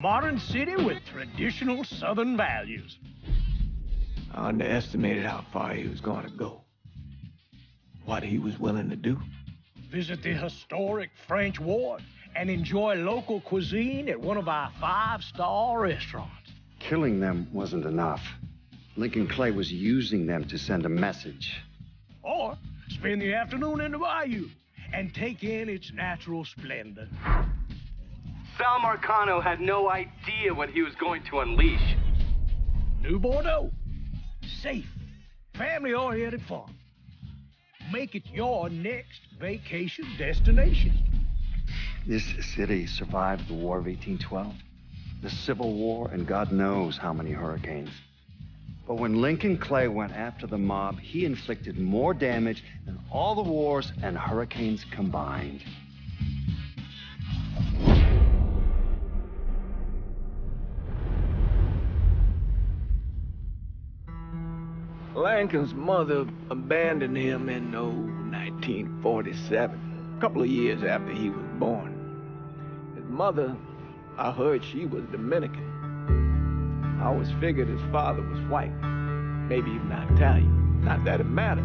Modern city with traditional Southern values. I underestimated how far he was going to go. What he was willing to do. Visit the historic French ward and enjoy local cuisine at one of our five-star restaurants. Killing them wasn't enough. Lincoln Clay was using them to send a message. Or spend the afternoon in the bayou and take in its natural splendor. Sal Marcano had no idea what he was going to unleash. New Bordeaux. Safe, family-oriented fun. Make it your next vacation destination. This city survived the War of 1812, the Civil War, and God knows how many hurricanes. But when Lincoln Clay went after the mob, he inflicted more damage than all the wars and hurricanes combined. Lincoln's mother abandoned him in 1947, a couple of years after he was born. His mother, I heard she was Dominican. I always figured his father was white, maybe even Italian. Not that it mattered.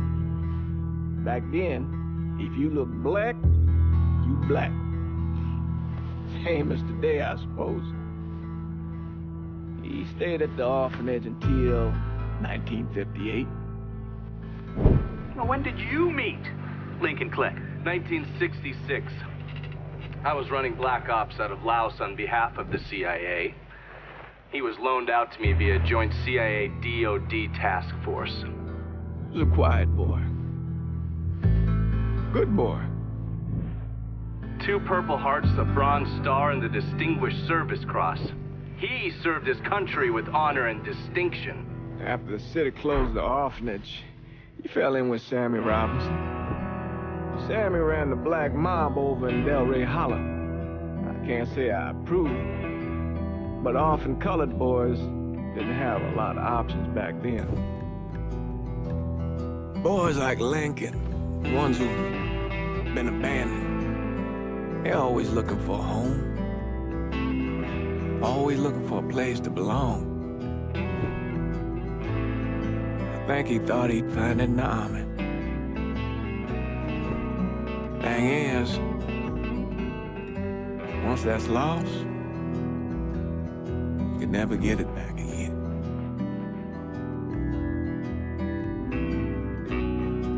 Back then, if you look black, you black. Same as today, I suppose. He stayed at the orphanage until 1958. Well, when did you meet Lincoln Clay? 1966. I was running black ops out of Laos on behalf of the CIA. He was loaned out to me via joint CIA-DOD task force. He was a quiet boy. Good boy. 2 Purple Hearts, a Bronze Star, and the Distinguished Service Cross. He served his country with honor and distinction. After the city closed the orphanage, he fell in with Sammy Robinson. Sammy ran the black mob over in Delray Hollow. I can't say I approved, but often colored boys didn't have a lot of options back then. Boys like Lincoln, the ones who've been abandoned, they're always looking for a home, always looking for a place to belong. I think he thought he'd find it in the army. Thing is, once that's lost, you can never get it back again.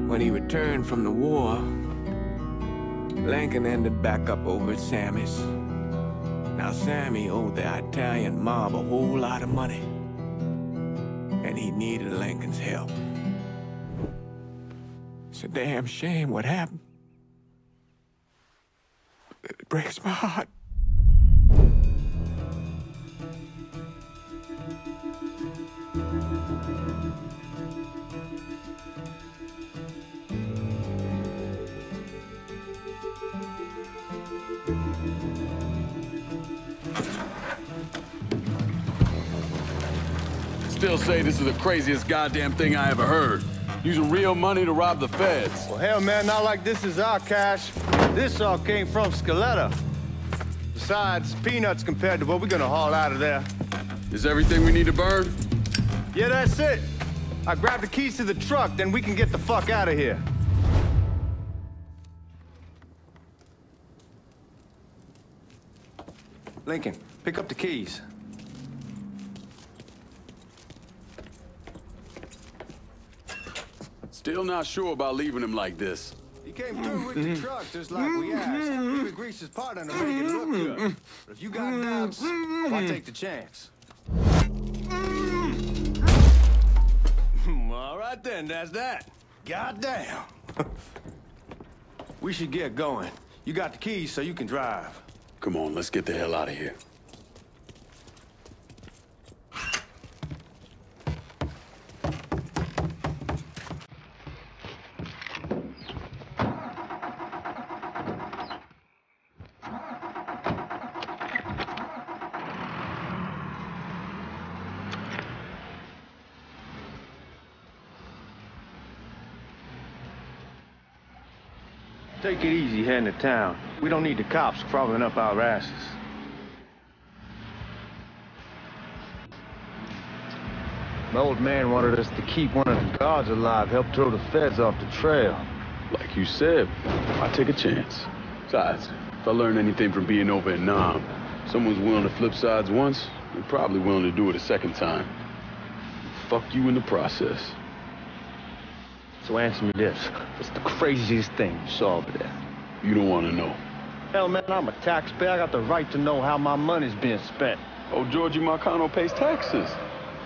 When he returned from the war, Lincoln ended back up over at Sammy's. Now Sammy owed the Italian mob a whole lot of money. And he needed Lincoln's help. It's a damn shame what happened. It breaks my heart. Still say this is the craziest goddamn thing I ever heard. Using real money to rob the feds. Well, hell, man, not like this is our cash. This all came from Scaletta. Besides, peanuts compared to what we're gonna haul out of there. Is everything we need to burn? Yeah, that's it. I grabbed the keys to the truck, then we can get the fuck out of here. Lincoln, pick up the keys. Still not sure about leaving him like this. He came through with the truck just like we asked. We could grease his part on the way it looked good. But if you got doubts, why take the chance? All right then, that's that. Goddamn. We should get going. You got the keys so you can drive. Come on, let's get the hell out of here. Take it easy heading to town. We don't need the cops crawling up our asses. The old man wanted us to keep one of the guards alive, help throw the feds off the trail. Like you said, I take a chance. Besides, if I learn anything from being over in Nam, someone's willing to flip sides once, they're probably willing to do it a second time. Fuck you in the process. So answer me this. What's the craziest thing you saw over there? You don't want to know. Hell, man, I'm a taxpayer. I got the right to know how my money's being spent. Oh, Georgie Marcano pays taxes.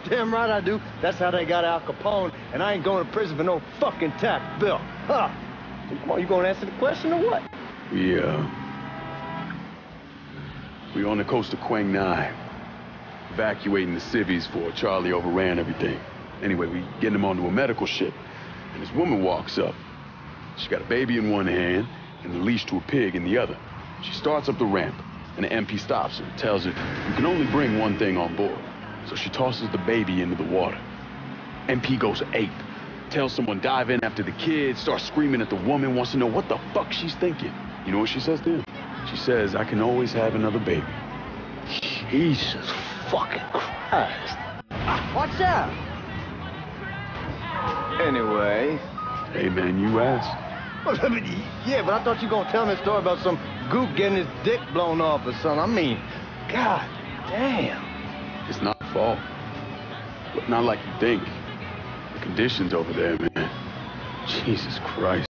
Damn right I do. That's how they got Al Capone, and I ain't going to prison for no fucking tax bill. Huh? Come on, you gonna answer the question or what? We on the coast of Quang Ngai. Evacuating the civvies for Charlie overran everything. Anyway, we getting him onto a medical ship, and this woman walks up. She got a baby in one hand and the leash to a pig in the other. She starts up the ramp, and the MP stops her and tells her, you can only bring one thing on board. So she tosses the baby into the water. MP goes ape, tells someone dive in after the kid, starts screaming at the woman, wants to know what the fuck she's thinking. You know what she says to him? She says, I can always have another baby. Jesus fucking Christ. Watch out! Anyway. Hey man, you asked. Yeah, but I thought you were gonna tell me a story about some goop getting his dick blown off or something. I mean, god damn. It's not fault, but not like you think. The conditions over there, man. Jesus Christ.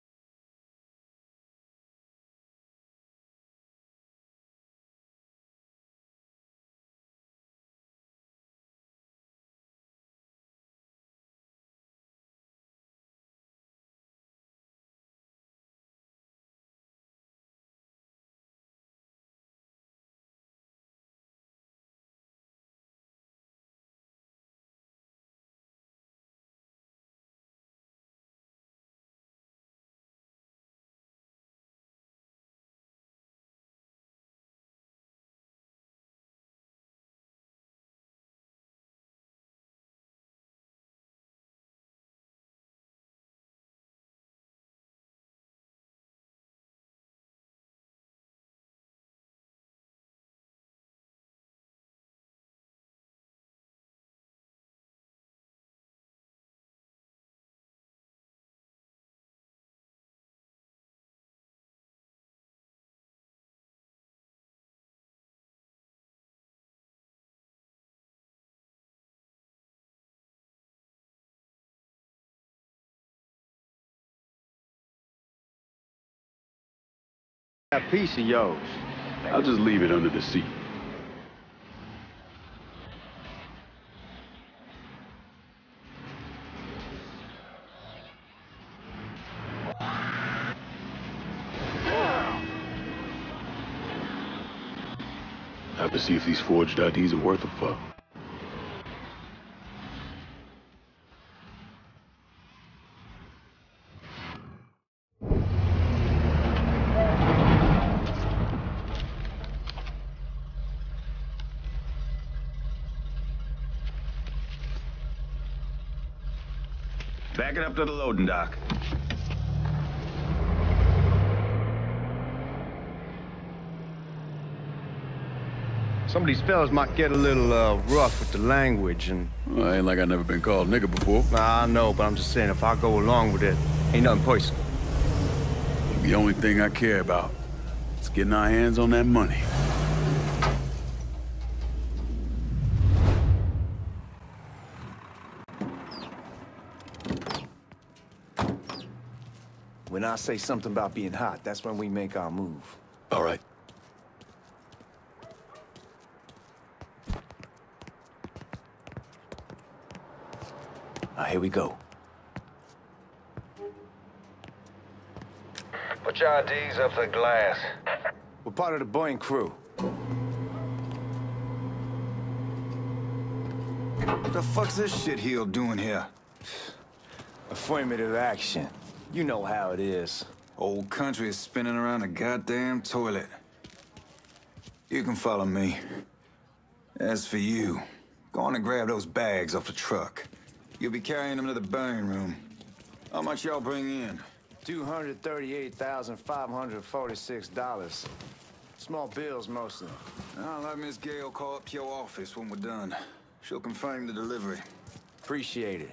That piece of yours. I'll just leave it under the seat. Have to see if these forged IDs are worth a fuck. Back it up to the loading dock. Some of these fellas might get a little rough with the language and... Well, I ain't like I've never been called nigga before. Nah, I know, but I'm just saying if I go along with it, ain't nothing personal. The only thing I care about is getting our hands on that money. When I say something about being hot, that's when we make our move. All right. Now, here we go. Put your IDs up the glass. We're part of the Boeing crew. What the fuck's this shitheel doing here? Affirmative action. You know how it is. Old country is spinning around a goddamn toilet. You can follow me. As for you, go on and grab those bags off the truck. You'll be carrying them to the burning room. How much y'all bring in? $238,546. Small bills, mostly. I'll let Miss Gale call up to your office when we're done. She'll confirm the delivery. Appreciate it.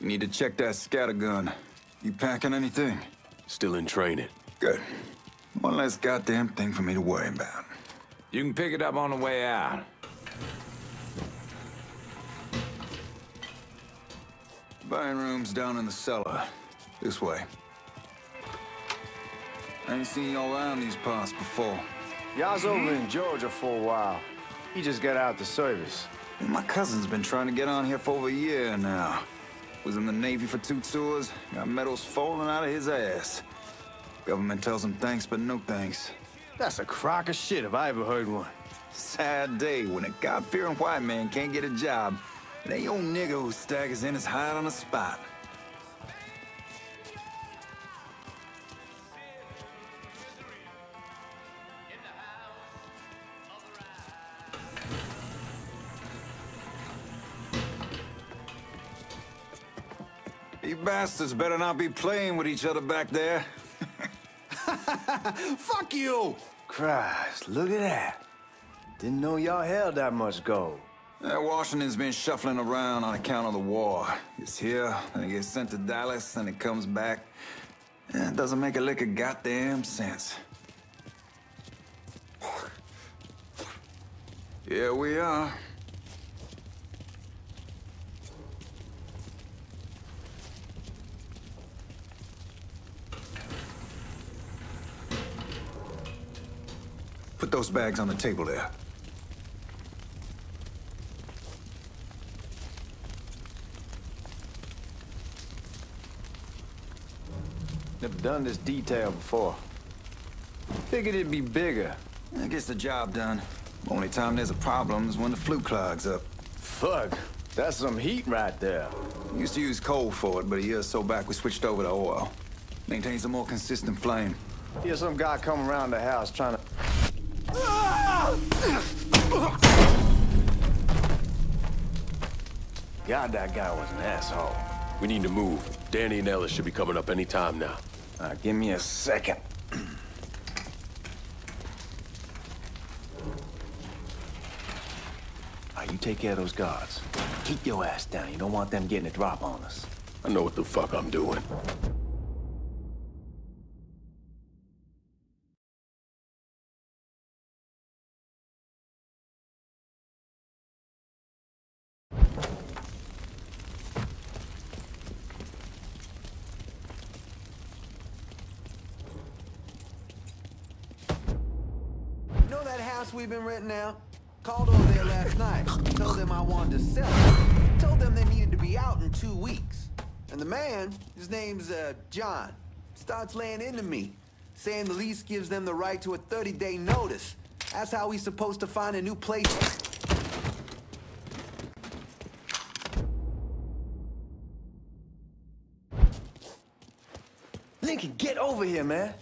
You need to check that scatter gun. You packing anything? Still in training. Good. One less goddamn thing for me to worry about. You can pick it up on the way out. Buying room's down in the cellar. This way. I ain't seen y'all around these parts before. Y'all's over in Georgia for a while. He just got out the service. My cousin's been trying to get on here for over a year now. Was in the Navy for 2 tours, got medals falling out of his ass. Government tells him thanks, but no thanks. That's a crock of shit if I ever heard one. Sad day when a God-fearing white man can't get a job, and a young nigga who staggers in his hide on the spot. You bastards better not be playing with each other back there. Fuck you! Christ, look at that. Didn't know y'all held that much gold. Washington's been shuffling around on account of the war. It's here, then it gets sent to Dallas, then it comes back. It doesn't make a lick of goddamn sense. Here we are. Put those bags on the table there. Never done this detail before. Figured it'd be bigger. It gets the job done. Only time there's a problem is when the flue clogs up. Fuck, that's some heat right there. We used to use coal for it, but a year or so back we switched over to oil. Maintains a more consistent flame. Here's some guy coming around the house trying to... God, that guy was an asshole. We need to move. Danny and Ellis should be coming up any time now. Give me a second. You take care of those guards. Keep your ass down. You don't want them getting a drop on us. I know what the fuck I'm doing. We've been renting out. Called over there last night. Told them I wanted to sell it. Told them they needed to be out in 2 weeks. And the man, his name's John, starts laying into me, saying the lease gives them the right to a 30-day notice. That's how we supposed to find a new place. Lincoln, get over here, man.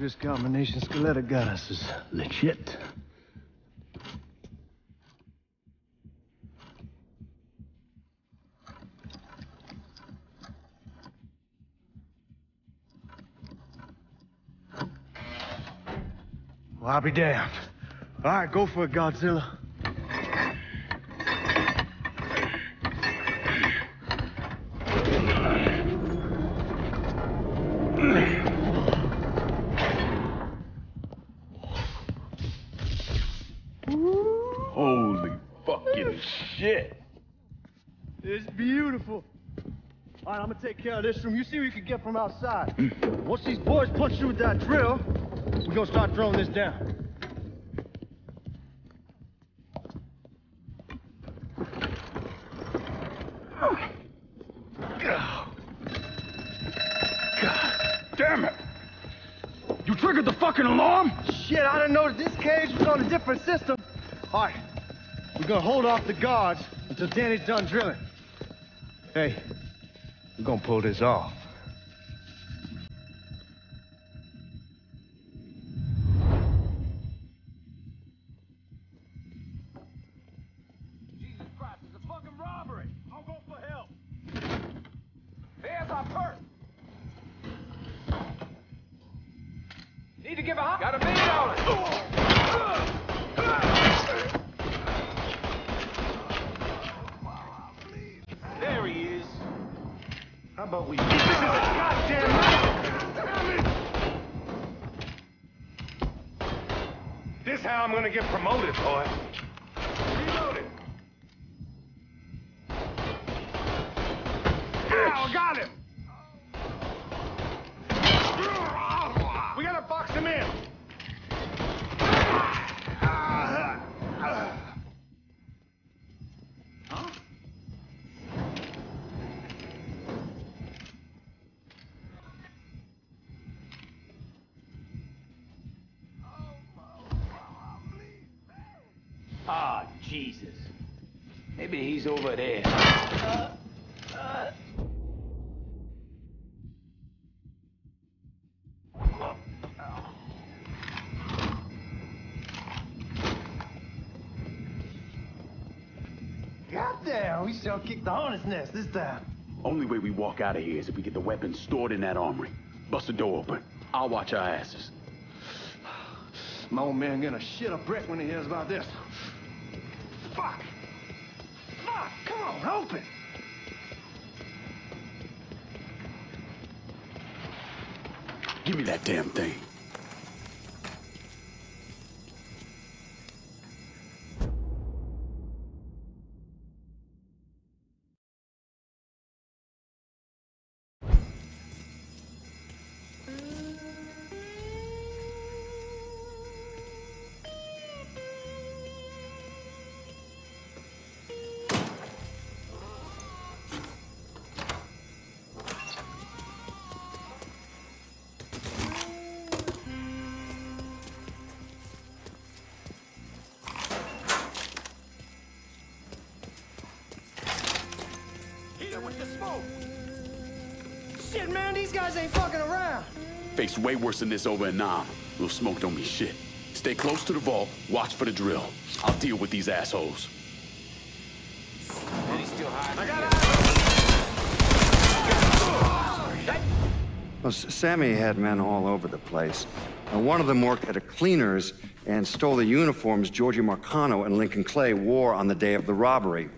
This combination Scaletta got us is legit. Well, I'll be damned. All right, go for it, Godzilla. Take care of this room. You see what you can get from outside. Once these boys punch you with that drill, we're gonna start throwing this down. God damn it! You triggered the fucking alarm? Shit, I didn't know this cage was on a different system. All right, we're gonna hold off the guards until Danny's done drilling. Hey. We're gonna pull this off. There he is. How about we... This is a goddamn night. This is how I'm gonna get promoted, boy. Jesus. Maybe he's over there. Goddamn, we shall kick the hornet's nest this time. Only way we walk out of here is if we get the weapons stored in that armory. Bust the door open. I'll watch our asses. My old man gonna shit a brick when he hears about this. Fuck! Fuck! Come on, open! Give me that damn thing. Shit, man, these guys ain't fucking around. Face way worse than this over in Nam. Little smoke don't mean shit. Stay close to the vault, watch for the drill. I'll deal with these assholes. And he's still hiding. I got out. Well, Sammy had men all over the place. One of them worked at a cleaner's and stole the uniforms Georgie Marcano and Lincoln Clay wore on the day of the robbery.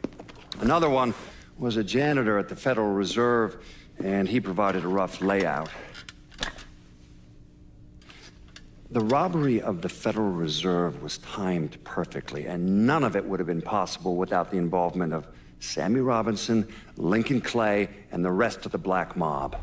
Another one was a janitor at the Federal Reserve, and he provided a rough layout. The robbery of the Federal Reserve was timed perfectly, and none of it would have been possible without the involvement of Sammy Robinson, Lincoln Clay, and the rest of the black mob.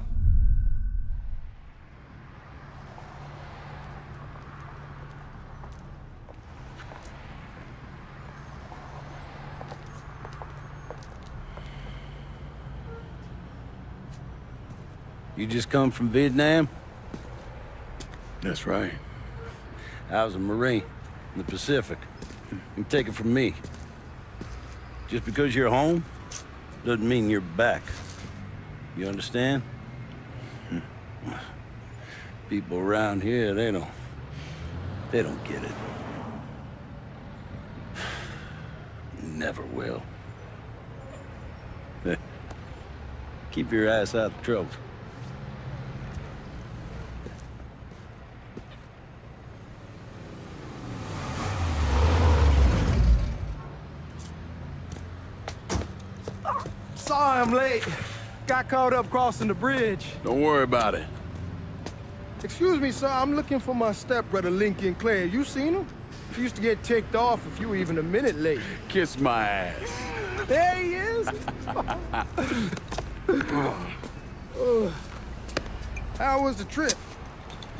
You just come from Vietnam? That's right. I was a Marine in the Pacific. And take it from me. Just because you're home doesn't mean you're back. You understand? People around here, they don't get it. Never will. Keep your ass out of trouble. I'm late. Got caught up crossing the bridge. Don't worry about it. Excuse me, sir. I'm looking for my stepbrother, Lincoln Clay. You seen him? He used to get ticked off if you were even a minute late. Kiss my ass. There he is. How was the trip?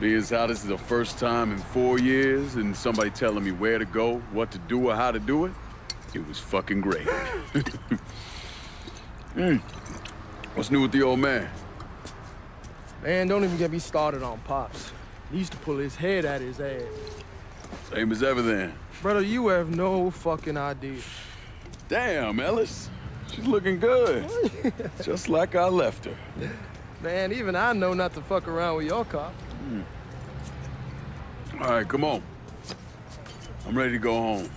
Being how this is the first time in 4 years and somebody telling me where to go, what to do, or how to do it, it was fucking great. What's new with the old man? Man, don't even get me started on Pops. He used to pull his head out his ass. Same as ever then. Brother, you have no fucking idea. Damn, Ellis. She's looking good. Just like I left her. Man, even I know not to fuck around with your car. All right, come on. I'm ready to go home.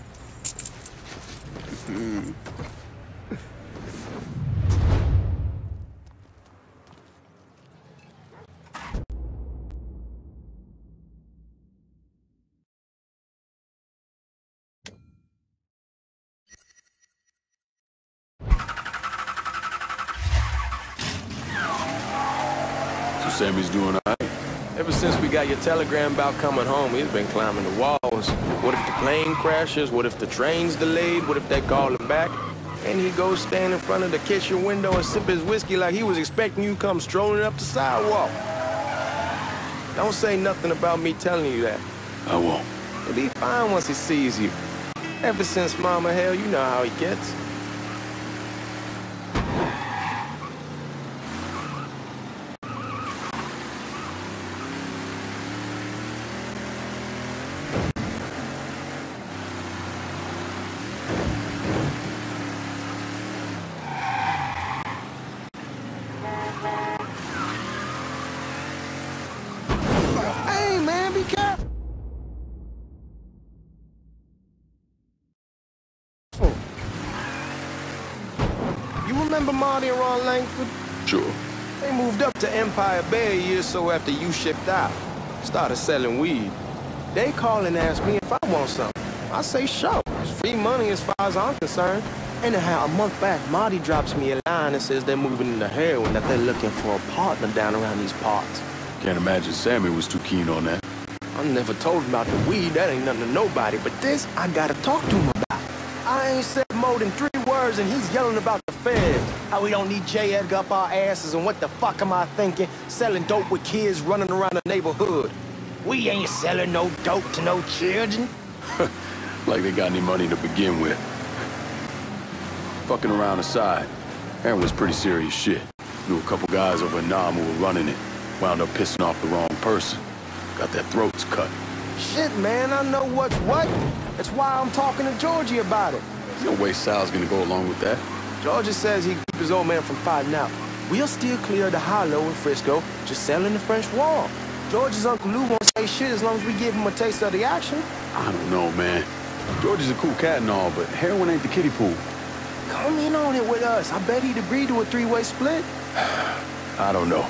Sammy's doing all right. Ever since we got your telegram about coming home, he's been climbing the walls. What if the plane crashes? What if the train's delayed? What if they call him back? And he goes stand in front of the kitchen window and sip his whiskey like he was expecting you to come strolling up the sidewalk. Don't say nothing about me telling you that. I won't. He'll be fine once he sees you. Ever since Mama Hell, you know how he gets. Marty and Ron Langford? Sure. They moved up to Empire Bay a year or so after you shipped out. Started selling weed. They call and ask me if I want something. I say, sure. It's free money as far as I'm concerned. Anyhow, a month back, Marty drops me a line and says they're moving into heroin, that they're looking for a partner down around these parts. Can't imagine Sammy was too keen on that. I never told him about the weed. That ain't nothing to nobody. But this, I gotta talk to him about. I ain't said more than 3 words and he's yelling about the feds. How we don't need J. Edgar up our asses and what the fuck am I thinking? Selling dope with kids running around the neighborhood. We ain't selling no dope to no children. Like they got any money to begin with. Fucking around aside, that was pretty serious shit. Knew a couple guys over in Nam who were running it. Wound up pissing off the wrong person. Got their throats cut. Shit, man, I know what's what. That's why I'm talking to Georgie about it. There's no way Sal's gonna go along with that. Georgie says he'd keep his old man from fighting out. We'll still clear the hollow in Frisco, just selling the French wall. George's Uncle Lou won't say shit as long as we give him a taste of the action. I don't know, man. George's a cool cat and all, but heroin ain't the kiddie pool. Come in on it with us. I bet he'd agree to a 3-way split. I don't know.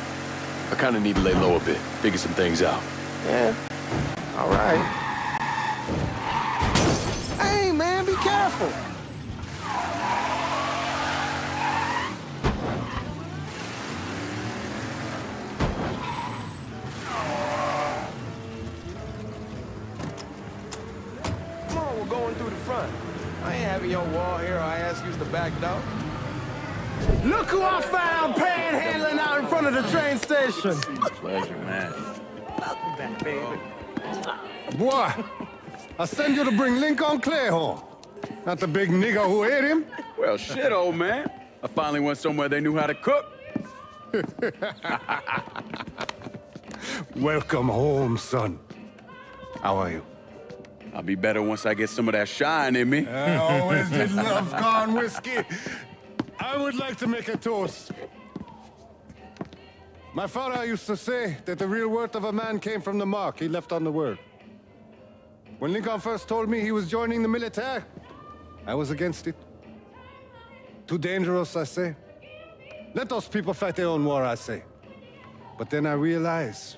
I kind of need to lay low a bit, figure some things out. Yeah. All right. Hey, man, be careful. Come on, we're going through the front. I ain't having your wall here or I ask you to back door. Look who I found panhandling out in front of the train station. Pleasure, man. Welcome back, baby. Boy, I send you to bring Lincoln Clay home. Not the big nigga who ate him. Well, shit, old man. I finally went somewhere they knew how to cook. Welcome home, son. How are you? I'll be better once I get some of that shine in me. I always did love corn whiskey. I would like to make a toast. My father used to say that the real worth of a man came from the mark he left on the world. When Lincoln first told me he was joining the military, I was against it. Too dangerous, I say. Let those people fight their own war, I say. But then I realized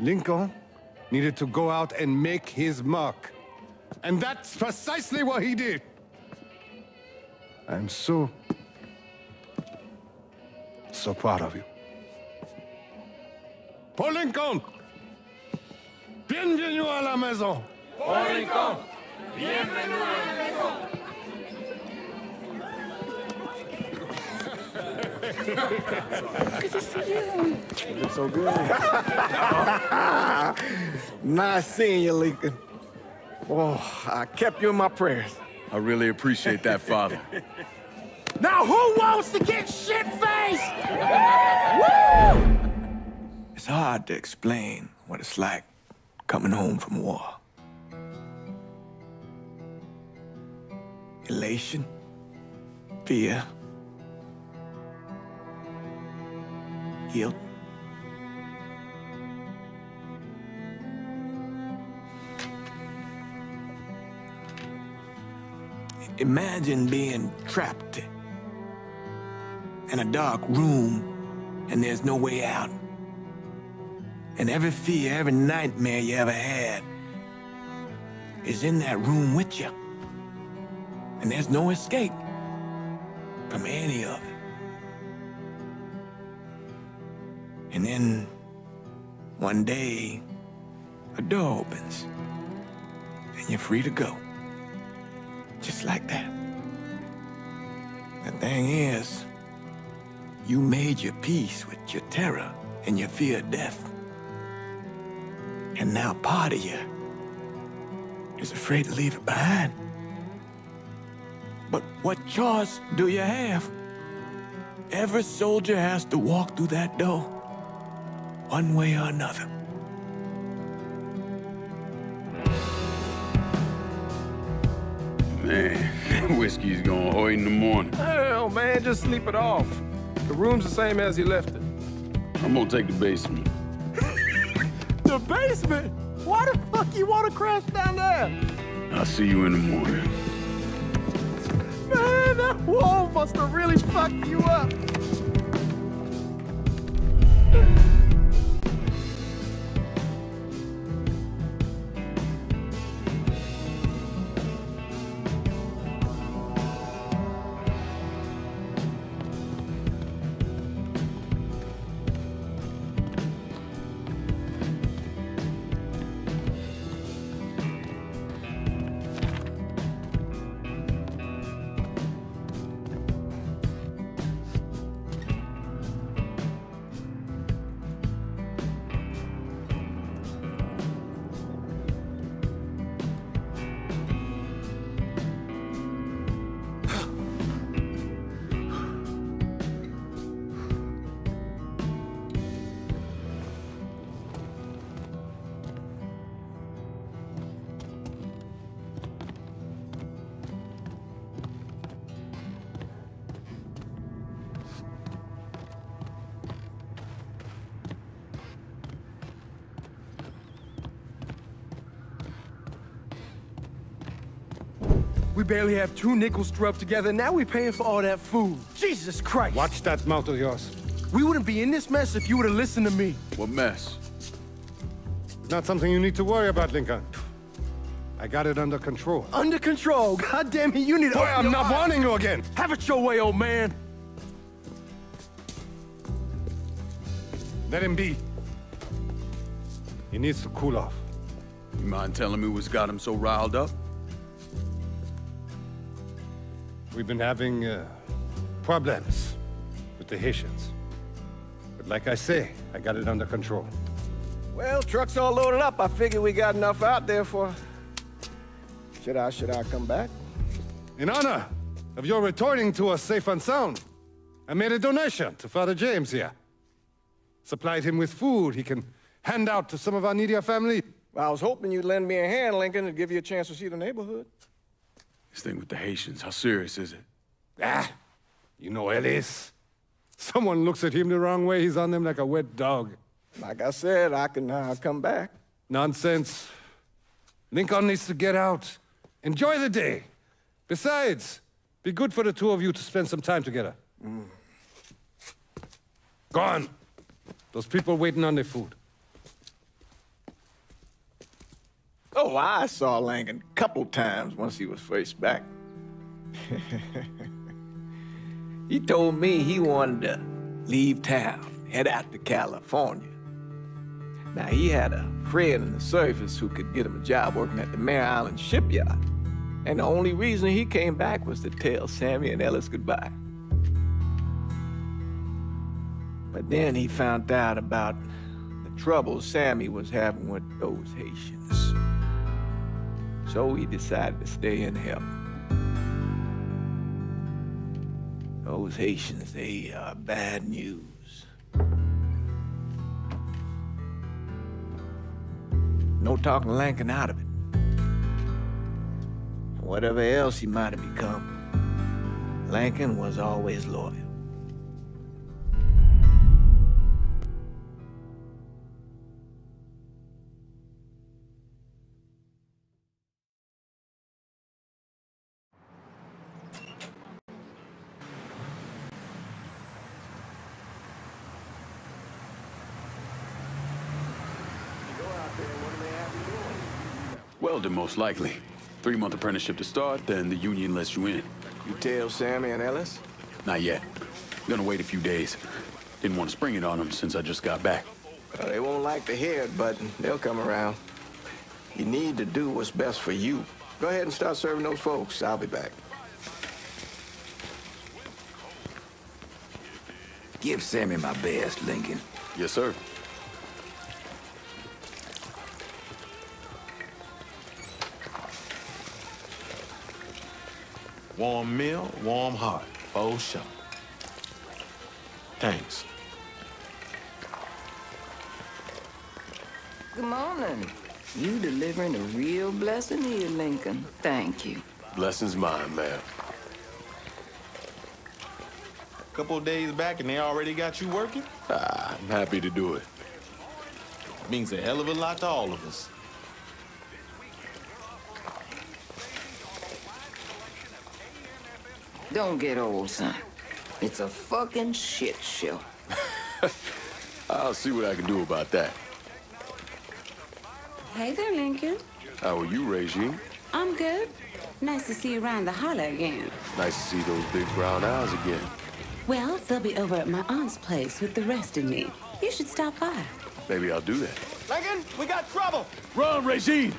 Lincoln needed to go out and make his mark. And that's precisely what he did. I'm so proud of you. Pour Lincoln! Bienvenue à la maison! Lincoln, bienvenue à la maison. Good to see you. You look so good. Nice seeing you, Lincoln. Oh, I kept you in my prayers. I really appreciate that, Father. Now who wants to get shit-faced? Woo! It's hard to explain what it's like coming home from war. Elation, fear, guilt. Imagine being trapped in a dark room and there's no way out. And every fear, every nightmare you ever had is in that room with you. And there's no escape from any of it. And then One day, a door opens, and you're free to go. Just like that. The thing is, you made your peace with your terror and your fear of death. And now part of you is afraid to leave it behind. But what choice do you have? Every soldier has to walk through that door, one way or another. Man, that whiskey's gonna hoy in the morning. Hell, man, just sleep it off. The room's the same as you left it. I'm gonna take the basement. The basement? Why the fuck you wanna crash down there? I'll see you in the morning. Man, that wall must have really fucked you up. We barely have 2 nickels to rub together, now we're paying for all that food. Jesus Christ! Watch that mouth of yours. We wouldn't be in this mess if you would've listened to me. What mess? It's not something you need to worry about, Lincoln. I got it under control. Under control? God damn it, you need to- Boy, I'm not warning you again! Have it your way, old man! Let him be. He needs to cool off. You mind telling me what's got him so riled up? We've been having problems with the Haitians. But like I say, I got it under control. Well, truck's all loaded up. I figure we got enough out there for... Should I come back? In honor of your returning to us safe and sound, I made a donation to Father James here. Supplied him with food he can hand out to some of our needier family. Well, I was hoping you'd lend me a hand, Lincoln, and give you a chance to see the neighborhood. This thing with the Haitians, how serious is it? Ah, you know Ellis. Someone looks at him the wrong way, he's on them like a wet dog. Like I said, I can come back. Nonsense. Lincoln needs to get out. Enjoy the day. Besides, be good for the two of you to spend some time together. Mm. Gone. Those people waiting on their food. Oh, I saw Langan a couple times once he was first back. He told me he wanted to leave town, head out to California. Now, he had a friend in the service who could get him a job working at the Mare Island shipyard. And the only reason he came back was to tell Sammy and Ellis goodbye. But then he found out about the trouble Sammy was having with those Haitians. So he decided to stay and help. Those Haitians, they are bad news. No talking Lankin out of it. Whatever else he might have become, Lankin was always loyal. Welder, most likely. 3-month apprenticeship to start, then the union lets you in. You tell Sammy and Ellis? Not yet. Gonna wait a few days. Didn't want to spring it on them since I just got back. Well, they won't like to hear it, but they'll come around. You need to do what's best for you. Go ahead and start serving those folks. I'll be back. Give Sammy my best, Lincoln. Yes, sir. Warm meal, warm heart. Oh, sure. Thanks. Good morning. You delivering a real blessing here, Lincoln. Thank you. Blessing's mine, ma'am. Couple of days back and they already got you working? Ah, I'm happy to do it. Means a hell of a lot to all of us. Don't get old, son. It's a fucking shit show. I'll see what I can do about that. Hey there, Lincoln. How are you, Regine? I'm good. Nice to see you around the holler again. Nice to see those big brown eyes again. Well, they'll be over at my aunt's place with the rest of me. You should stop by. Maybe I'll do that. Lincoln, we got trouble! Run, Regine!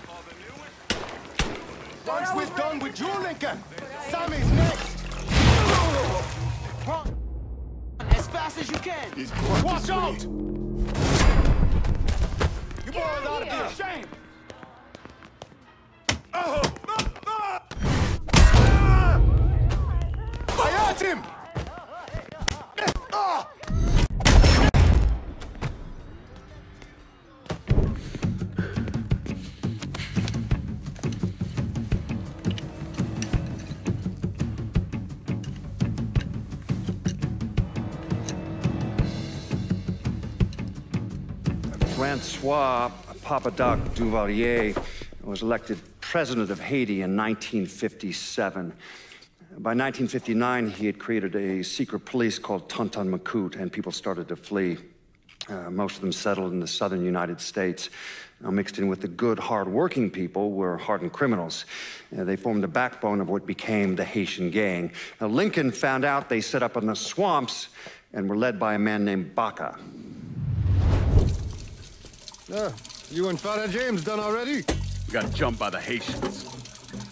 Once we're done with you, Lincoln, Sammy's next! Run! As fast as you can! Watch out! You boys ought to be ashamed! Oh! I hurt him! François Papa Doc Duvalier was elected president of Haiti in 1957. By 1959, he had created a secret police called Tonton Macoute, and people started to flee. Most of them settled in the southern United States. Now, mixed in with the good, hard-working people were hardened criminals. They formed the backbone of what became the Haitian gang. Now, Lincoln found out they set up in the swamps and were led by a man named Baca. You and Father James done already? We got jumped by the Haitians.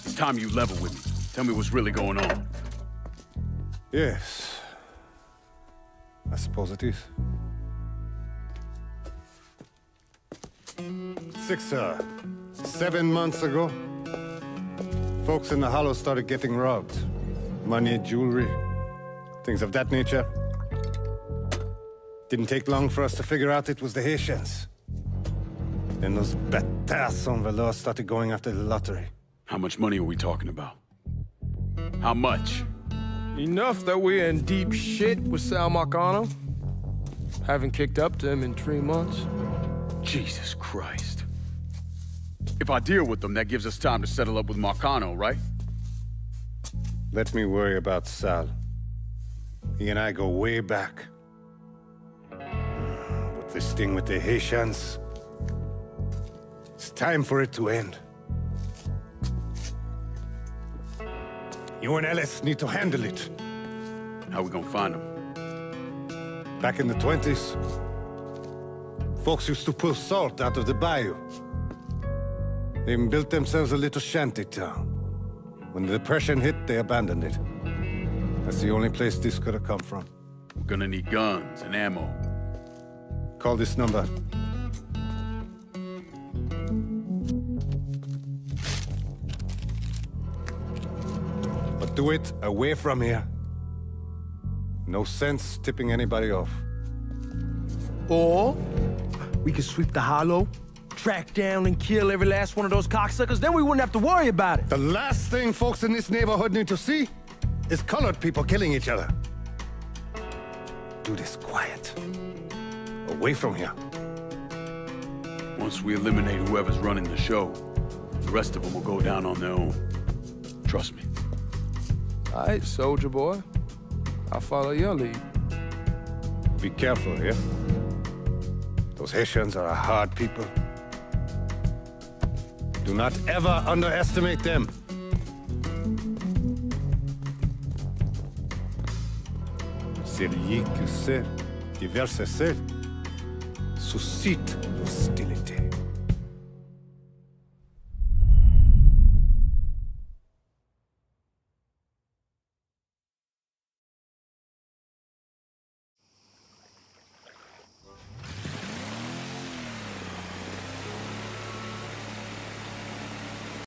It's time you level with me. Tell me what's really going on. Yes. I suppose it is. 7 months ago, folks in the Hollow started getting robbed. Money, jewelry, things of that nature. Didn't take long for us to figure out it was the Haitians. Then those bâtards on the law started going after the lottery. How much money are we talking about? How much? Enough that we're in deep shit with Sal Marcano. Haven't kicked up to him in 3 months. Jesus Christ. If I deal with them, that gives us time to settle up with Marcano, right? Let me worry about Sal. He and I go way back. But this thing with the Haitians, it's time for it to end. You and Ellis need to handle it. How we gonna find them? Back in the 20s, folks used to pull salt out of the bayou. They built themselves a little shanty town. When the Depression hit, they abandoned it. That's the only place this could have come from. We're gonna need guns and ammo. Call this number. Do it away from here. No sense tipping anybody off. Or we could sweep the Hollow, track down and kill every last one of those cocksuckers, then we wouldn't have to worry about it. The last thing folks in this neighborhood need to see is colored people killing each other. Do this quiet. Away from here. Once we eliminate whoever's running the show, the rest of them will go down on their own. Trust me. All right, soldier boy. I'll follow your lead. Be careful, yeah? Those Haitians are a hard people. Do not ever underestimate them. C'est lié que c'est, divers c'est, suscite hostility.